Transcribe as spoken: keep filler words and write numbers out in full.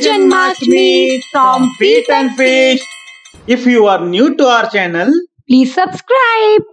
Janmashtami from Feat N Feast. If you are new to our channel, please subscribe.